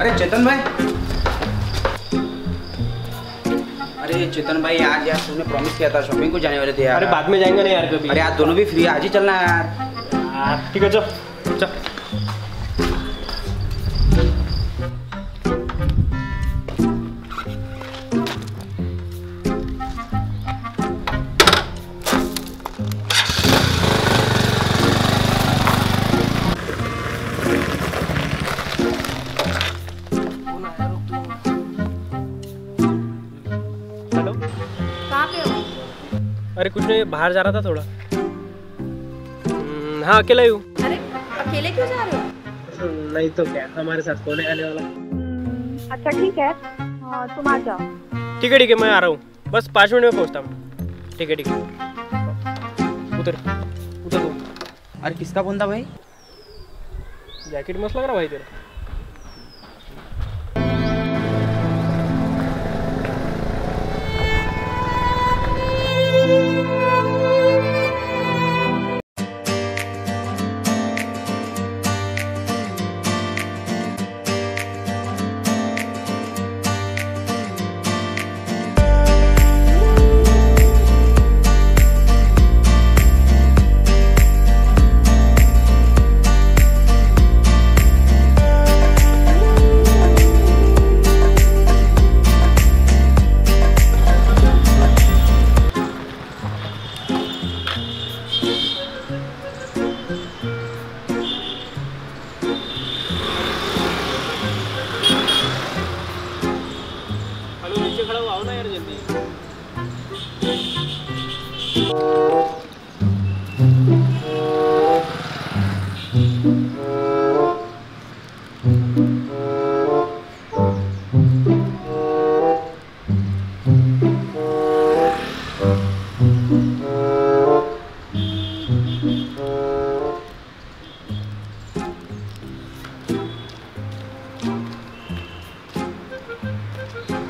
अरे चेतन भाई, अरे चेतन भाई आज यार तुमने प्रॉमिस किया था शॉपिंग को जाने वाले थे यार। अरे बाद में जाएंगे ना यार कभी। अरे आज दोनों भी फ्री है, आज ही चलना है यार। ठीक है चल चल। अरे कुछ नहीं, बाहर जा रहा था थोड़ा। हाँ अकेला ही हूँ। अरे अकेले क्यों जा रहे हो? नहीं तो क्या, हमारे साथ कौन आने वाला। अच्छा ठीक है, तुम आ जाओ। ठीक है मैं आ रहा हूँ, बस 5 मिनट में पहुँचता हूँ। ठीक है उधर दो। अरे किसका फोन था भाई? जैकेट मस्त लग रहा भाई तेरा।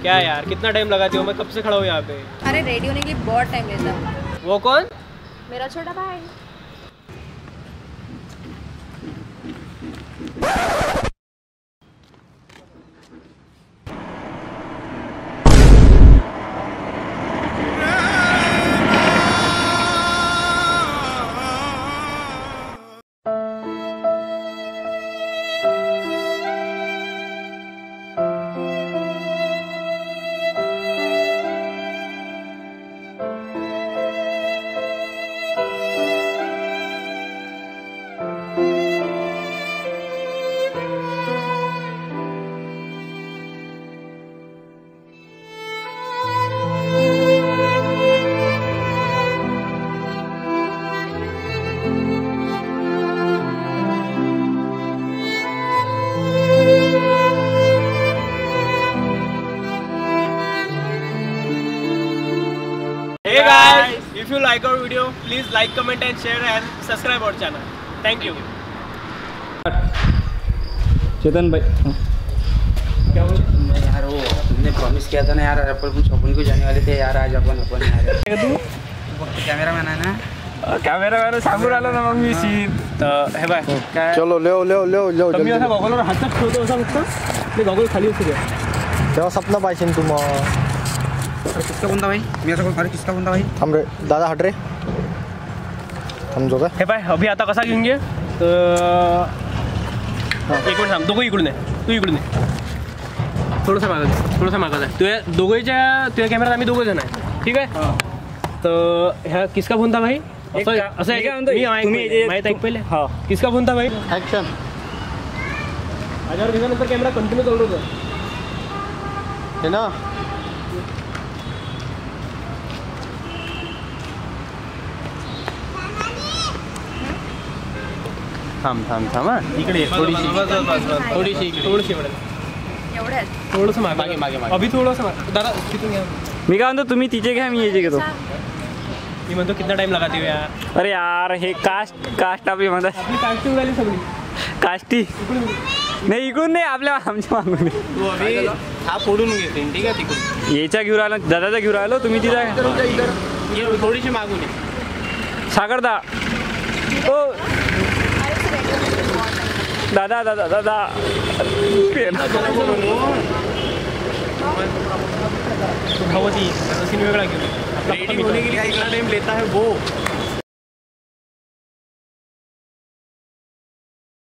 क्या यार कितना टाइम लगाती हो, मैं कब से खड़ा हूँ यहाँ पे। अरे रेडी होने के लिए बहुत टाइम लेता हूँ। वो कौन? मेरा छोटा भाई। Hey guys, if you like our video, please like, comment and share and subscribe our channel. Thank you. चेतन भाई क्या बोल रहे यार? वो तुमने प्रॉमिस किया था ना यार, अपन शॉपिंग को जाने वाले थे यार, आज अपन यार। कैमरामैन है ना, कैमरामैन सांगून आला ना मग मी सीन। हे भाई चलो ले तुम्ही असा गॉगलवर हातात ठेवतो असा फक्त, ते गॉगल खाली असू द्या, तेव्हा सपना पाहिजे तुम्हाला। किसका बंदा भाई? मेरा कोई सारे किसका बंदा भाई? हम रे दादा हट रे, हम जो का हे भाई अभी आता कसा घेऊन घे। एक मिनिट थांब, दोघे इकडून ये, तू इकडून ये, थोडंसं मागं जा। तुझ्या कॅमेरात आम्ही दोघे जण आहे, ठीक आहे? तर ह्या किसका बंदा भाई असं आहे का? तुम्ही माहित आहे पहिले? हां किसका बंदा भाई ऍक्शन। हजार दिवसानंतर कॅमेरा कंटिन्यू चालू होता है ना। थांब इकडे थोडीशी थोडंसं मागे अभी थोडंसं दादा तिथून घ्या। मी काय म्हणतो तुम्ही तिचे घ्या, मी याचे घेतो। मी म्हणतो कितना टाइम लगाते हो यार। अरे यार हे कास्ट आपली म्हणतात, आपली कास्टी उडाली सगळी कास्टी। नाही इकडून नाही, आपल्या आमच्या मागून। तू अभी हा फोडून घेते, ठीक आहे? तिकडून याचा घेऊन आला, दादाचा घेऊन आलो, तुम्ही तिचा थोडीशी मागून सागरदा। ओ दादा दादा दादा दादा रेडी होने के लिए इतना टाइम लेता है वो।